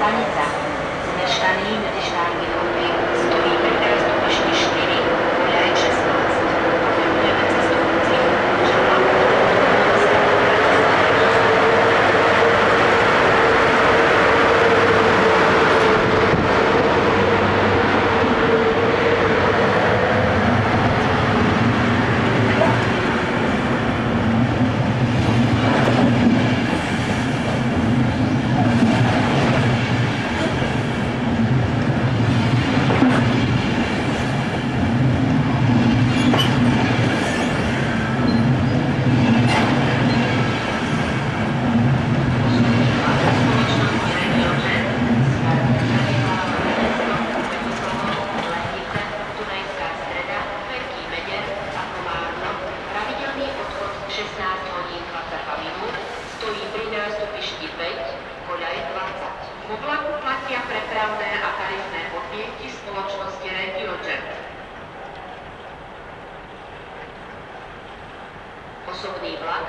stanica. Mieszkanie mieszkanie lubi stoimy teraz do myśli 4, ulej 16. Potrzebujemy instrukcji, że mamy osobný vlak